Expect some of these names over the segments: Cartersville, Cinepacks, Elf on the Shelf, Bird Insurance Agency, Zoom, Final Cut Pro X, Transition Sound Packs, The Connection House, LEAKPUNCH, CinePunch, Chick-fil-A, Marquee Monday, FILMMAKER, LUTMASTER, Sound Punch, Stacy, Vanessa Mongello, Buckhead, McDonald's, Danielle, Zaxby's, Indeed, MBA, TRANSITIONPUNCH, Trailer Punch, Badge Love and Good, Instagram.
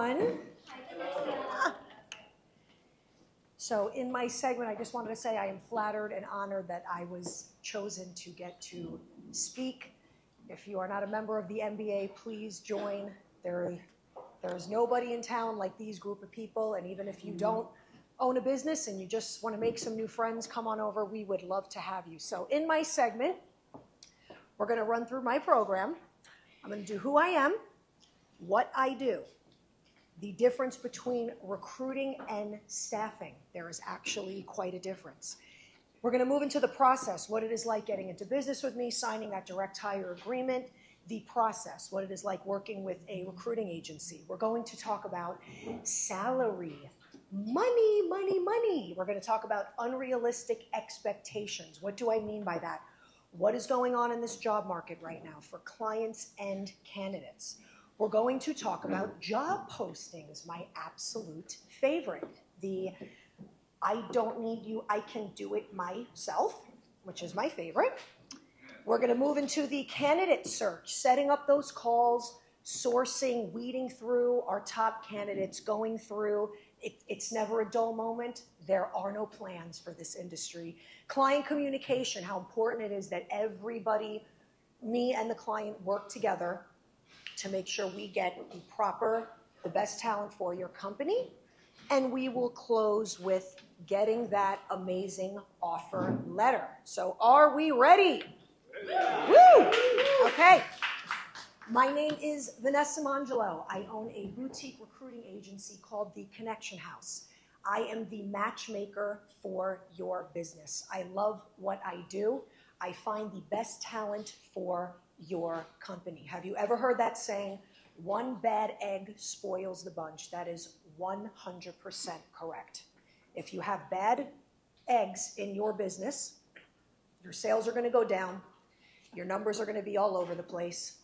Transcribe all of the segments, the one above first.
everyone. Hi. So in my segment, I just wanted to say I am flattered and honored that I was chosen to get to speak. If you are not a member of the MBA, please join. There's nobody in town like these group of people, and even if you don't own a business and you just want to make some new friends, come on over. We would love to have you. So in my segment, we're going to run through my program. I'm going to do who I am, what I do, the difference between recruiting and staffing. There is actually quite a difference. We're going to move into the process, what it is like getting into business with me, signing that direct hire agreement, the process, what it is like working with a recruiting agency. We're going to talk about salary, money, money, money. We're going to talk about unrealistic expectations. What do I mean by that? What is going on in this job market right now for clients and candidates? We're going to talk about job postings, my absolute favorite. The I don't need you, I can do it myself, which is my favorite. We're going to move into the candidate search, setting up those calls, sourcing, weeding through our top candidates, going through. It's never a dull moment. There are no plans for this industry. Client communication, how important it is that everybody, me and the client, work together to make sure we get the proper, the best talent for your company. And we will close with getting that amazing offer letter. So are we ready? Yeah. Woo! Okay. My name is Vanessa Mongello. I own a boutique recruiting agency called The Connection House. I am the matchmaker for your business. I love what I do. I find the best talent for your company. Have you ever heard that saying, one bad egg spoils the bunch? That is 100% correct. If you have bad eggs in your business, your sales are going to go down. Your numbers are going to be all over the place.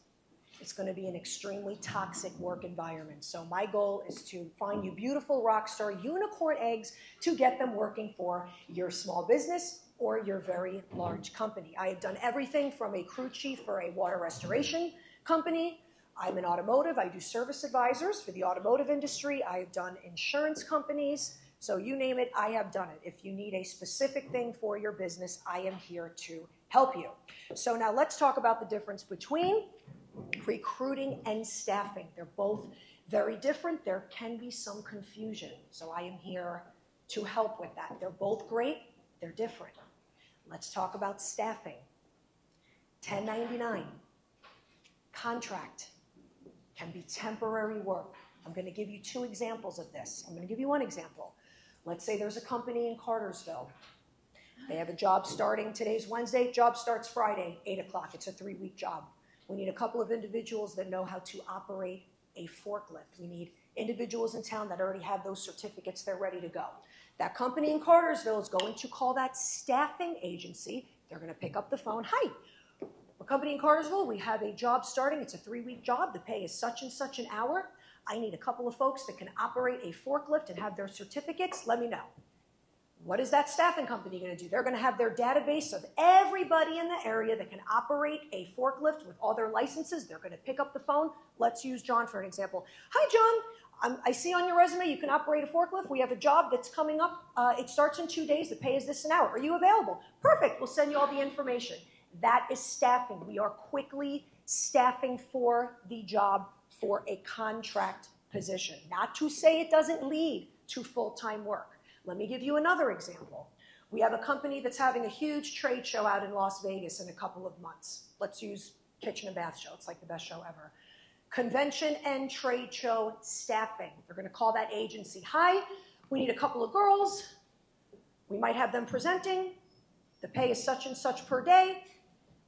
It's going to be an extremely toxic work environment. So my goal is to find you beautiful rockstar unicorn eggs to get them working for your small business or your very large company. I have done everything from a crew chief for a water restoration company. I'm an automotive. I do service advisors for the automotive industry. I have done insurance companies. So you name it, I have done it. If you need a specific thing for your business, I am here to help you. So now let's talk about the difference between recruiting and staffing. They're both very different. There can be some confusion. So I am here to help with that. They're both great. They're different. Let's talk about staffing. 1099, contract, can be temporary work. I'm going to give you two examples of this. I'm going to give you one example. Let's say there's a company in Cartersville. They have a job starting, today's Wednesday, job starts Friday, 8 o'clock. It's a 3-week job. We need a couple of individuals that know how to operate a forklift. We need individuals in town that already have those certificates. They're ready to go. That company in Cartersville is going to call that staffing agency. They're going to pick up the phone. Hi, we're company in Cartersville. We have a job starting. It's a 3-week job. The pay is such and such an hour. I need a couple of folks that can operate a forklift and have their certificates. Let me know. What is that staffing company going to do? They're going to have their database of everybody in the area that can operate a forklift with all their licenses. They're going to pick up the phone. Let's use John for an example. Hi, John. I see on your resume you can operate a forklift. We have a job that's coming up. It starts in 2 days. The pay is this an hour. Are you available? Perfect. We'll send you all the information. That is staffing. We are quickly staffing for the job for a contract position. Not to say it doesn't lead to full-time work. Let me give you another example. We have a company that's having a huge trade show out in Las Vegas in a couple of months. Let's use Kitchen and Bath Show. It's like the best show ever. Convention and trade show staffing. They're going to call that agency. Hi, we need a couple of girls. We might have them presenting. The pay is such and such per day.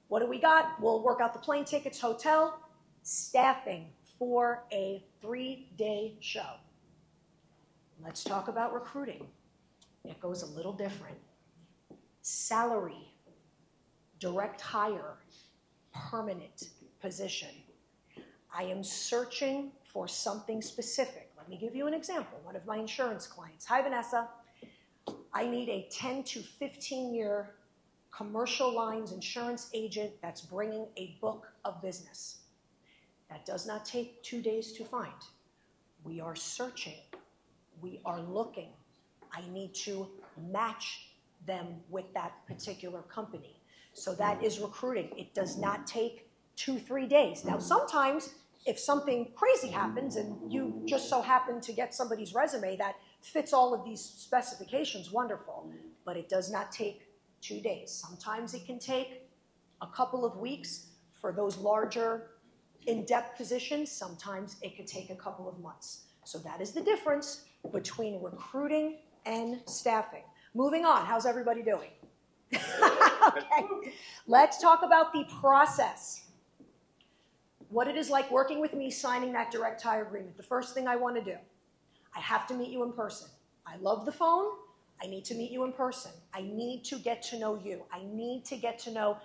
What do we got? We'll work out the plane tickets, hotel. Staffing for a 3-day show. Let's talk about recruiting. It goes a little different. Salary, direct hire, permanent position. I am searching for something specific. Let me give you an example. One of my insurance clients. Hi, Vanessa. I need a 10 to 15-year commercial lines insurance agent that's bringing a book of business. That does not take 2 days to find. We are searching. We are looking. I need to match them with that particular company. So that is recruiting. It does not take 2-3 days. Now, sometimes if something crazy happens and you just so happen to get somebody's resume that fits all of these specifications, wonderful. But it does not take 2 days. Sometimes it can take a couple of weeks for those larger in-depth positions. Sometimes it could take a couple of months. So that is the difference between recruiting and staffing. Moving on, how's everybody doing? Okay. Let's talk about the process. What it is like working with me signing that direct hire agreement. The first thing I want to do, I have to meet you in person. I love the phone. I need to meet you in person. I need to get to know you. I need to get to know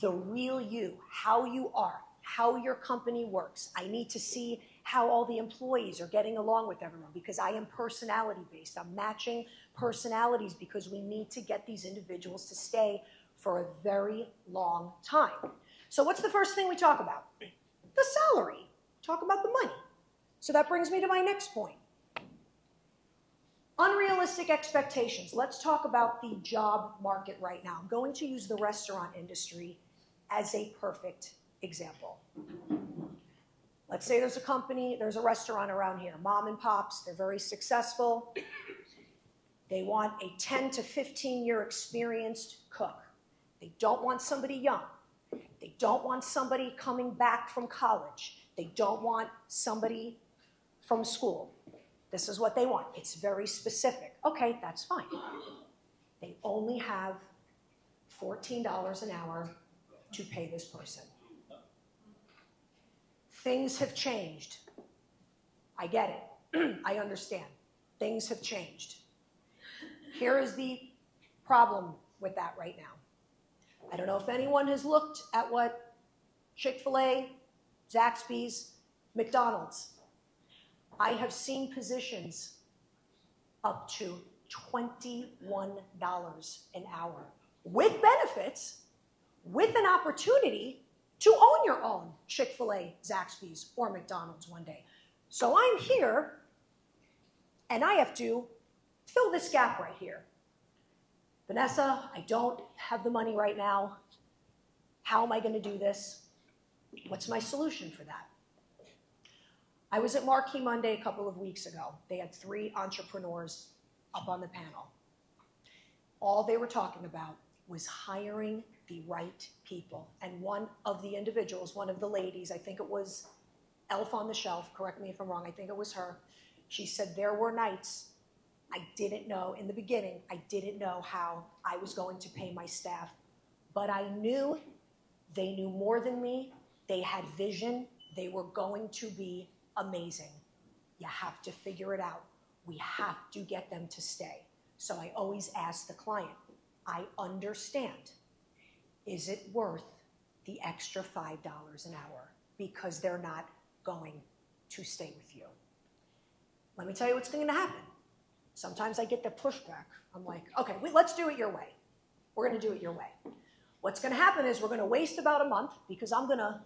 the real you, how you are, how your company works. I need to see how all the employees are getting along with everyone, because I am personality-based. I'm matching personalities because we need to get these individuals to stay for a very long time. So what's the first thing we talk about? The salary. Talk about the money. So that brings me to my next point. Unrealistic expectations. Let's talk about the job market right now. I'm going to use the restaurant industry as a perfect example. Let's say there's a company, there's a restaurant around here, mom and pops, they're very successful. They want a 10 to 15 year experienced cook. They don't want somebody young. They don't want somebody coming back from college. They don't want somebody from school. This is what they want. It's very specific. Okay, that's fine. They only have $14 an hour to pay this person. Things have changed. I get it. I understand. Things have changed. Here is the problem with that right now. I don't know if anyone has looked at what Chick-fil-A, Zaxby's, McDonald's. I have seen positions up to $21 an hour with benefits, with an opportunity to own your own Chick-fil-A, Zaxby's, or McDonald's one day. So I'm here, and I have to fill this gap right here. Vanessa, I don't have the money right now. How am I going to do this? What's my solution for that? I was at Marquee Monday a couple of weeks ago. They had 3 entrepreneurs up on the panel. All they were talking about was hiring the right people. And one of the individuals, one of the ladies, I think it was Elf on the Shelf, correct me if I'm wrong, I think it was her, she said there were nights I didn't know, in the beginning, I didn't know how I was going to pay my staff, but I knew they knew more than me, they had vision, they were going to be amazing. You have to figure it out. We have to get them to stay. So I always ask the client, I understand. Is it worth the extra $5 an hour? Because they're not going to stay with you. Let me tell you what's going to happen. Sometimes I get the pushback. I'm like, okay, let's do it your way. We're going to do it your way. What's going to happen is we're going to waste about a month because I'm going to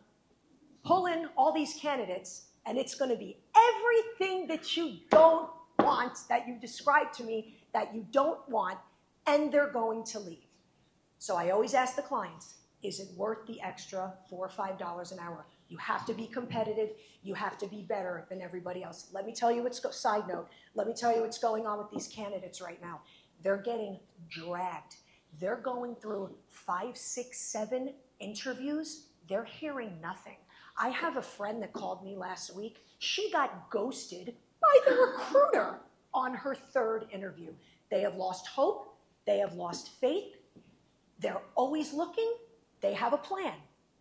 pull in all these candidates, and it's going to be everything that you don't want, that you described to me, that you don't want, and they're going to leave. So I always ask the clients, is it worth the extra $4 or $5 an hour? You have to be competitive. You have to be better than everybody else. Let me tell you what's, side note, let me tell you what's going on with these candidates right now. They're getting dragged. They're going through 5, 6, 7 interviews. They're hearing nothing. I have a friend that called me last week. She got ghosted by the recruiter on her 3rd interview. They have lost hope. They have lost faith. They're always looking. They have a plan.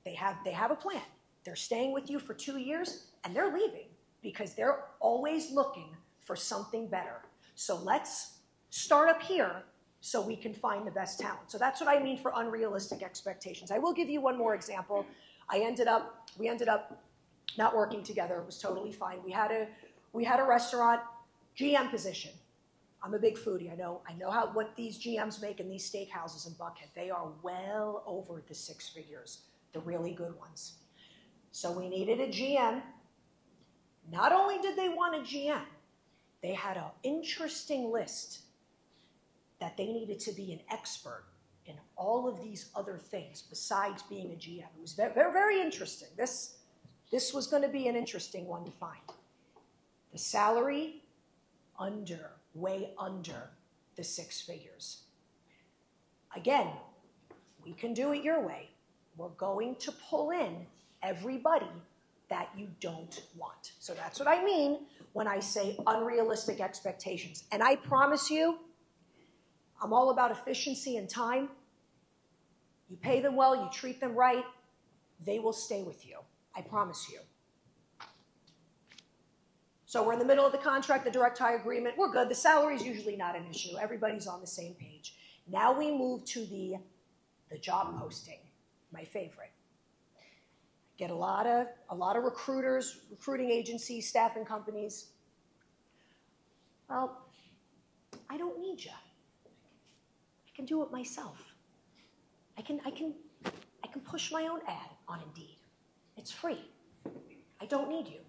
They have a plan. They're staying with you for 2 years, and they're leaving because they're always looking for something better. So let's start up here so we can find the best talent. So that's what I mean for unrealistic expectations. I will give you one more example. We ended up not working together. It was totally fine. We had a restaurant GM position. I'm a big foodie. I know what these GMs make in these steakhouses in Buckhead. They are well over the 6 figures, the really good ones. So we needed a GM. Not only did they want a GM, they had an interesting list that they needed to be an expert in all of these other things besides being a GM. It was very, very interesting. This was going to be an interesting one to find. The salary, way under the six figures. Again, we can do it your way. We're going to pull in everybody that you don't want. So that's what I mean when I say unrealistic expectations. And I promise you, I'm all about efficiency and time. You pay them well, you treat them right, they will stay with you. I promise you. So we're in the middle of the contract, the direct hire agreement. We're good. The salary is usually not an issue. Everybody's on the same page. Now we move to the job posting, my favorite. Get a lot of recruiters, recruiting agencies, staffing companies. Well, I don't need you. I can do it myself. I can push my own ad on Indeed. It's free. I don't need you.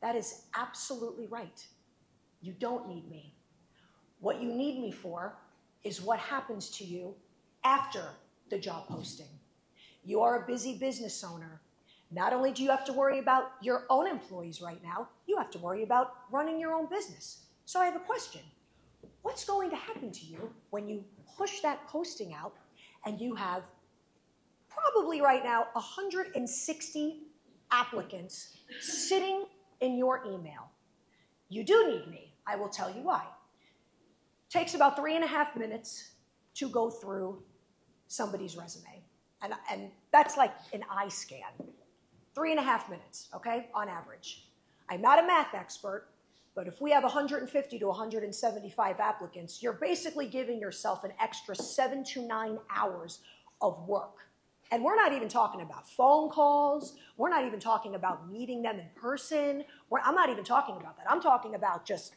That is absolutely right. You don't need me. What you need me for is what happens to you after the job posting. You are a busy business owner. Not only do you have to worry about your own employees right now, you have to worry about running your own business. So I have a question. What's going to happen to you when you push that posting out and you have probably right now 160 applicants sitting in your email? You do need me. I will tell you why. It takes about 3.5 minutes to go through somebody's resume. And that's like an eye scan. 3.5 minutes, okay, on average. I'm not a math expert, but if we have 150 to 175 applicants, you're basically giving yourself an extra 7 to 9 hours of work. And we're not even talking about phone calls. We're not even talking about meeting them in person. I'm not even talking about that. I'm talking about just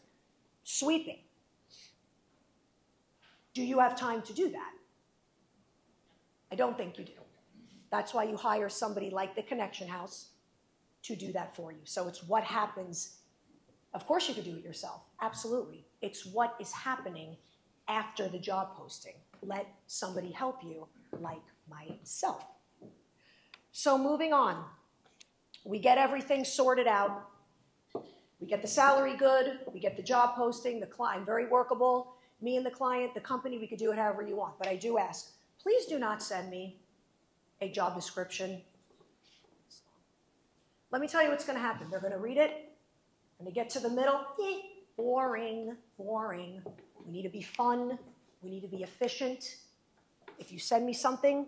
sweeping. Do you have time to do that? I don't think you do. That's why you hire somebody like the Connection House to do that for you. So it's what happens. Of course you could do it yourself, absolutely. It's what is happening after the job posting. Let somebody help you like myself. So moving on, we get everything sorted out. We get the salary good, we get the job posting, the client, very workable. Me and the client, the company, we could do it however you want, but I do ask, please do not send me a job description. Let me tell you what's going to happen. They're going to read it, and they get to the middle. Eh, boring, boring. We need to be fun. We need to be efficient. If you send me something,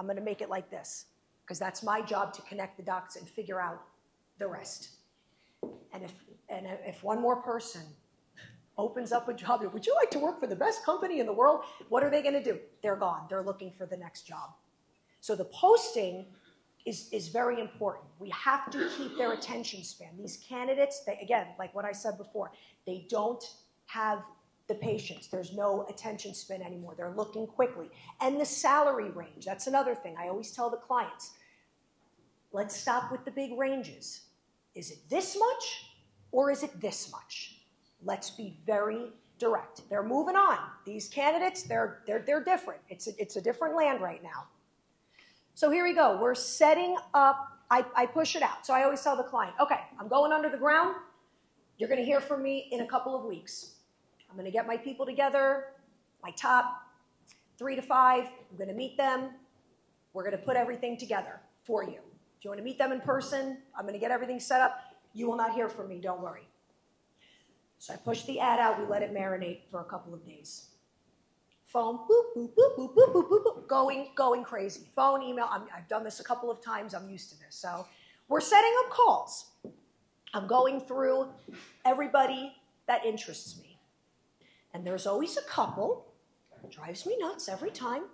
I'm going to make it like this, because that's my job to connect the dots and figure out the rest. And if one more person opens up a job, would you like to work for the best company in the world? What are they going to do? They're gone. They're looking for the next job. So the posting is very important. We have to keep their attention span. These candidates, they, again, like what I said before, they don't have the patience. There's no attention span anymore. They're looking quickly. And the salary range, that's another thing I always tell the clients. Let's stop with the big ranges. Is it this much or is it this much? Let's be very direct. They're moving on. These candidates, they're different. It's a different land right now. So here we go. We're setting up. I push it out. So I always tell the client, okay, I'm going under the ground. You're going to hear from me in a couple of weeks. I'm going to get my people together, my top 3 to 5. I'm going to meet them. We're going to put everything together for you. If you want to meet them in person, I'm going to get everything set up. You will not hear from me. Don't worry. So I push the ad out, we let it marinate for a couple of days. Phone, boop, boop, boop, boop, boop, boop, boop, boop, going crazy. Phone, email, I've done this a couple of times, I'm used to this. So we're setting up calls. I'm going through everybody that interests me. And there's always a couple, drives me nuts every time.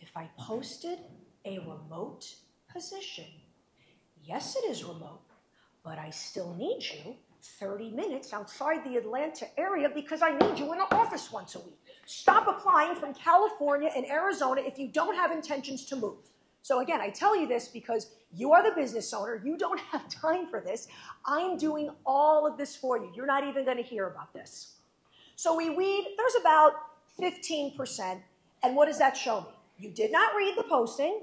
If I posted a remote position, yes, it is remote, but I still need you 30 minutes outside the Atlanta area because I need you in the office once a week. Stop applying from California and Arizona if you don't have intentions to move. So again, I tell you this because you are the business owner. You don't have time for this. I'm doing all of this for you. You're not even going to hear about this. So we weed, there's about 15%. And what does that show me? You did not read the posting.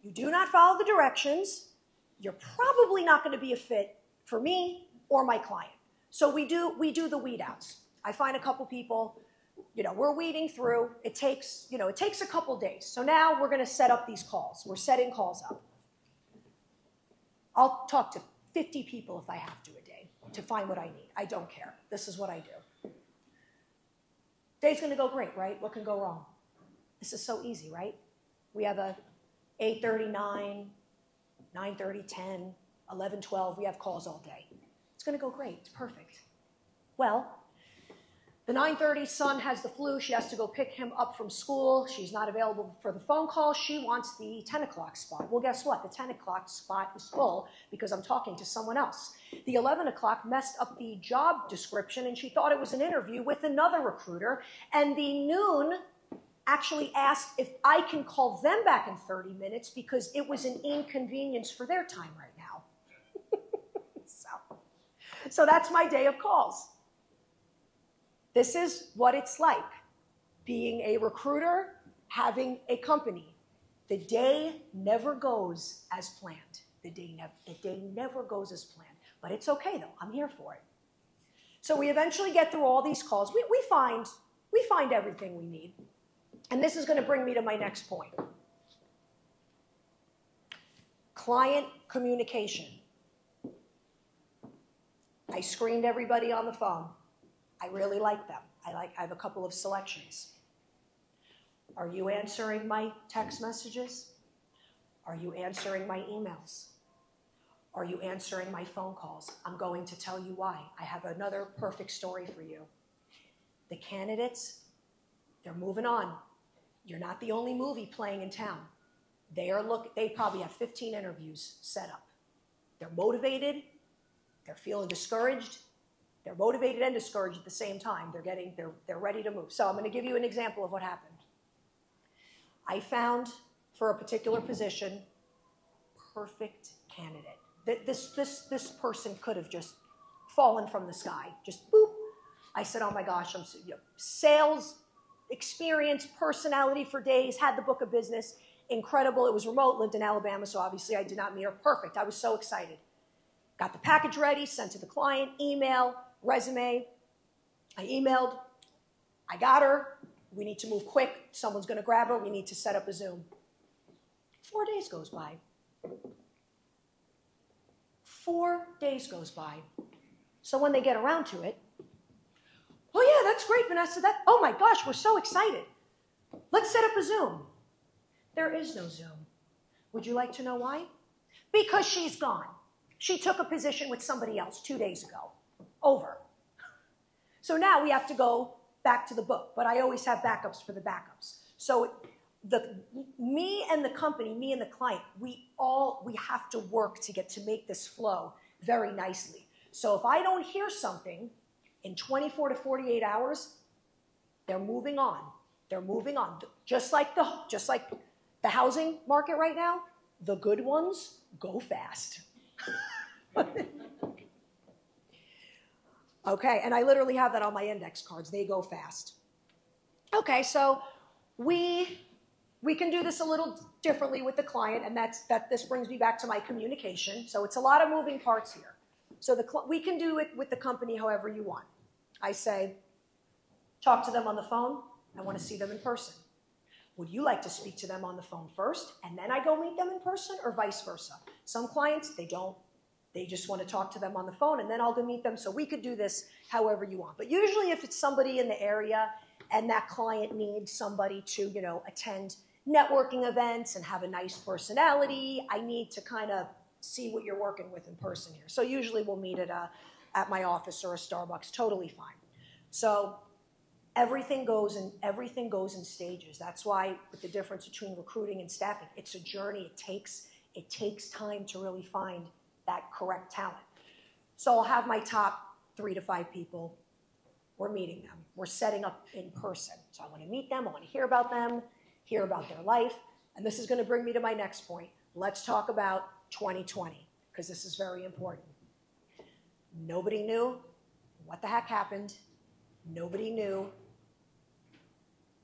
You do not follow the directions. You're probably not going to be a fit for me or my client. So we do the weed outs. I find a couple people, you know, we're weeding through. It takes, you know, it takes a couple days. So now we're going to set up these calls. We're setting calls up. I'll talk to 50 people if I have to a day to find what I need. I don't care. This is what I do. Day's going to go great, right? What can go wrong? This is so easy, right? We have a 8:30, 9, 9:30, 10, 11, 12. We have calls all day. It's going to go great. It's perfect. Well, the 9:30 son has the flu. She has to go pick him up from school. She's not available for the phone call. She wants the 10 o'clock spot. Well, guess what? The 10 o'clock spot is full because I'm talking to someone else. The 11 o'clock messed up the job description, and she thought it was an interview with another recruiter. And the noon actually asked if I can call them back in 30 minutes because it was an inconvenience for their time right now. So that's my day of calls. This is what it's like being a recruiter, having a company. The day never goes as planned. The day never goes as planned. But it's okay, though. I'm here for it. So we eventually get through all these calls. We find everything we need. And this is going to bring me to my next point. Client communication. I screened everybody on the phone. I really like them. I have a couple of selections. Are you answering my text messages? Are you answering my emails? Are you answering my phone calls? I'm going to tell you why. I have another perfect story for you. The candidates, they're moving on. You're not the only movie playing in town. They probably have 15 interviews set up. They're motivated. They're feeling discouraged. They're motivated and discouraged at the same time. They're ready to move. So I'm going to give you an example of what happened. I found for a particular position, perfect candidate. This person could have just fallen from the sky. Just boop. I said, oh my gosh, I'm sales experience, personality for days, had the book of business, incredible. It was remote, lived in Alabama, so obviously I did not meet her. Perfect. I was so excited. Got the package ready, sent to the client, email, resume. I emailed. I got her. We need to move quick. Someone's going to grab her. We need to set up a Zoom. 4 days goes by. 4 days goes by. So when they get around to it, oh, yeah, that's great, Vanessa. Oh, my gosh, we're so excited. Let's set up a Zoom. There is no Zoom. Would you like to know why? Because she's gone. She took a position with somebody else 2 days ago. Over. So now we have to go back to the book, but I always have backups for the backups. So me and the company, me and the client, we have to work to make this flow very nicely. So if I don't hear something in 24 to 48 hours, they're moving on. They're moving on. Just like the housing market right now, the good ones go fast. Okay, and I literally have that on my index cards. They go fast. Okay, so we can do this a little differently with the client, and this brings me back to my communication. So it's a lot of moving parts here. So we can do it with the company however you want. I say, talk to them on the phone. I want to see them in person. Would you like to speak to them on the phone first, and then I go meet them in person, or vice versa? Some clients, they don't. They just want to talk to them on the phone, and then I'll go meet them. So we could do this however you want. But usually if it's somebody in the area and that client needs somebody to, you know, attend networking events and have a nice personality, I need to kind of see what you're working with in person here. So usually we'll meet at my office or a Starbucks. Totally fine. So everything goes in stages. That's why with the difference between recruiting and staffing, it's a journey. It takes time to really find that correct talent. So I'll have my top 3 to 5 people. We're meeting them. We're setting up in person. So I want to meet them. I want to hear about them, hear about their life. And this is going to bring me to my next point. Let's talk about 2020, because this is very important. Nobody knew what the heck happened. Nobody knew.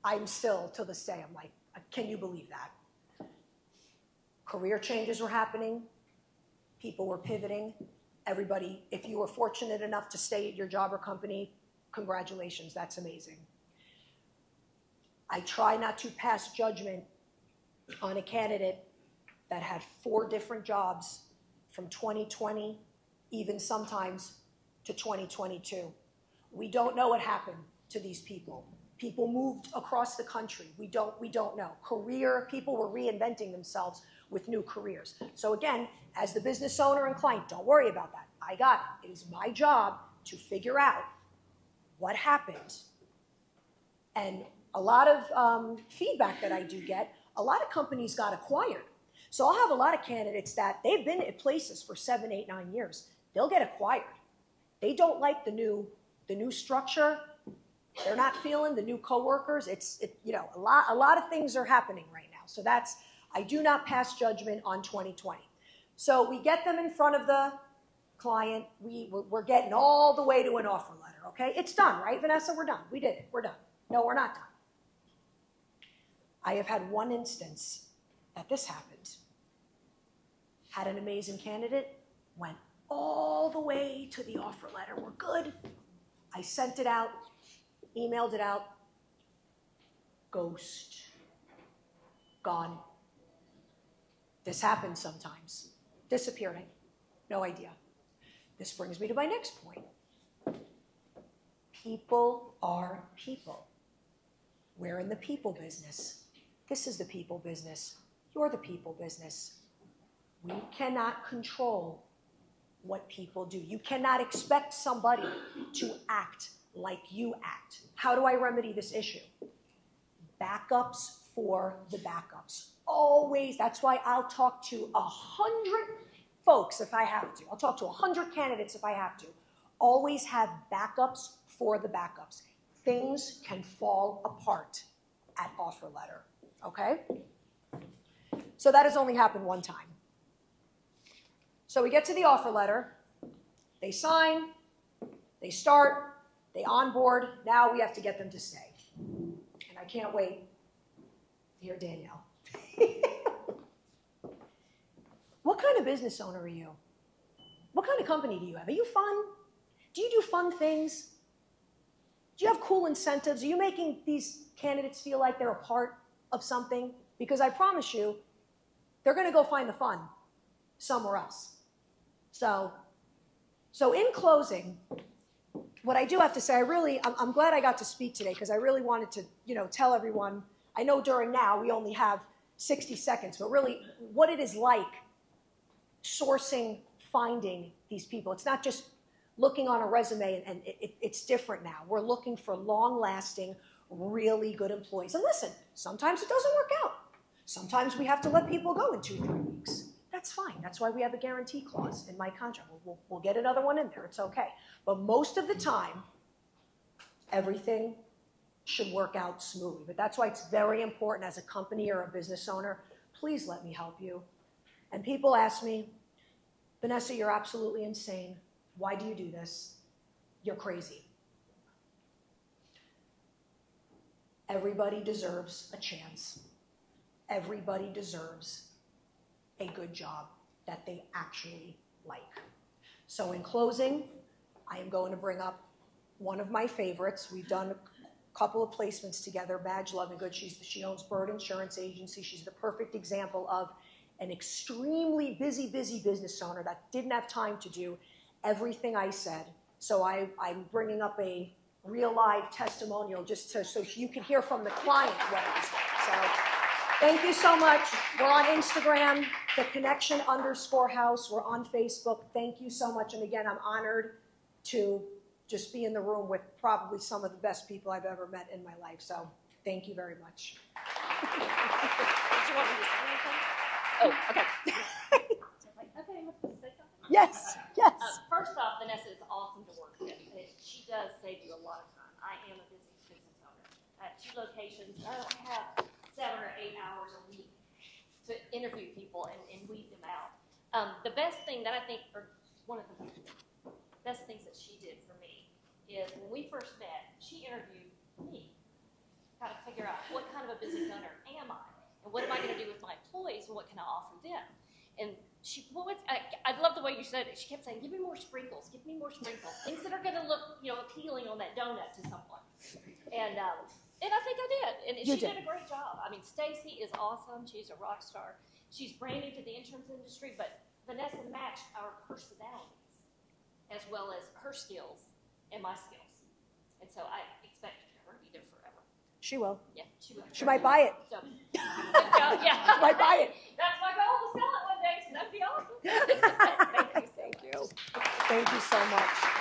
I'm still, to this day, I'm like, can you believe that? Career changes were happening. People were pivoting. Everybody, if you were fortunate enough to stay at your job or company, congratulations, that's amazing. I try not to pass judgment on a candidate that had 4 different jobs from 2020, even sometimes to 2022. We don't know what happened to these people. People moved across the country. We don't know. Career, people were reinventing themselves with new careers. So again, as the business owner and client, don't worry about that. I got it. It is my job to figure out what happened. And a lot of feedback that I do get, a lot of companies got acquired. So I'll have a lot of candidates that they've been at places for 7, 8, 9 years. They'll get acquired. They don't like the new structure. They're not feeling the new coworkers. A lot of things are happening right now. So that's, I do not pass judgment on 2020. So we get them in front of the client. We're getting all the way to an offer letter, okay? It's done, right, Vanessa? We're done. We did it. We're done. No, we're not done. I have had one instance that this happened. Had an amazing candidate, went all the way to the offer letter. We're good. I sent it out, emailed it out. Ghost. Gone. This happens sometimes. Disappearing. No idea. This brings me to my next point. People are people. We're in the people business. This is the people business. You're the people business. We cannot control what people do. You cannot expect somebody to act like you act. How do I remedy this issue? Backups for the backups. Always. That's why I'll talk to 100 folks if I have to. I'll talk to 100 candidates if I have to. Always have backups for the backups. Things can fall apart at offer letter, okay? So that has only happened one time. So we get to the offer letter. They sign. They start. They onboard. Now we have to get them to stay. And I can't wait to hear Danielle. What kind of business owner are you? What kind of company do you have? Are you fun? Do you do fun things? Do you have cool incentives? Are you making these candidates feel like they're a part of something? Because I promise you, they're going to go find the fun somewhere else. So in closing, what I do have to say, I'm glad I got to speak today, because I really wanted to, tell everyone. I know during now we only have 60 seconds, but really what it is like sourcing, finding these people. It's not just looking on a resume, and it's different now. We're looking for long-lasting, really good employees. And listen, sometimes it doesn't work out. Sometimes we have to let people go in 2-3 weeks. That's fine. That's why we have a guarantee clause in my contract. We'll get another one in there. It's okay. But most of the time, everything should work out smoothly. But that's why it's very important as a company or a business owner, please let me help you. And people ask me, Vanessa, you're absolutely insane. Why do you do this? You're crazy. Everybody deserves a chance. Everybody deserves a good job that they actually like. So in closing, I am going to bring up one of my favorites. We've done a couple of placements together, Badge Love and Good. She owns Bird Insurance Agency. She's the perfect example of an extremely busy business owner that didn't have time to do everything I said. So I'm bringing up a real live testimonial just so you can hear from the client what I said. So, thank you so much. We're on Instagram, theconnection_house. We're on Facebook. Thank you so much. And again, I'm honored to just be in the room with probably some of the best people I've ever met in my life. So thank you very much. Did you want me to say anything? Oh, okay. Okay, let's say something. Yes, yes. First off, Vanessa is awesome to work with. She does save you a lot of time. I am a business owner. I have 2 locations. I have 7 or 8 hours a week interview people and weed them out. The best thing that I think, or one of the best things that she did for me is when we first met, she interviewed me, kind of figure out what kind of a business owner am I, and what am I going to do with my employees, and what can I offer them. And she, what was, I love the way you said it. She kept saying, "Give me more sprinkles. Give me more sprinkles. Things that are going to look, you know, appealing on that donut to someone." And I think I did. And she did a great job. I mean, Stacy is awesome. She's a rock star. She's brand new to the insurance industry, but Vanessa matched our personalities as well as her skills and my skills. And so I expect her to be there forever. She will. Yeah, she will. She might buy it. So, yeah. She might buy it. That's my goal, to sell it one day, so that'd be awesome. Thank you so much.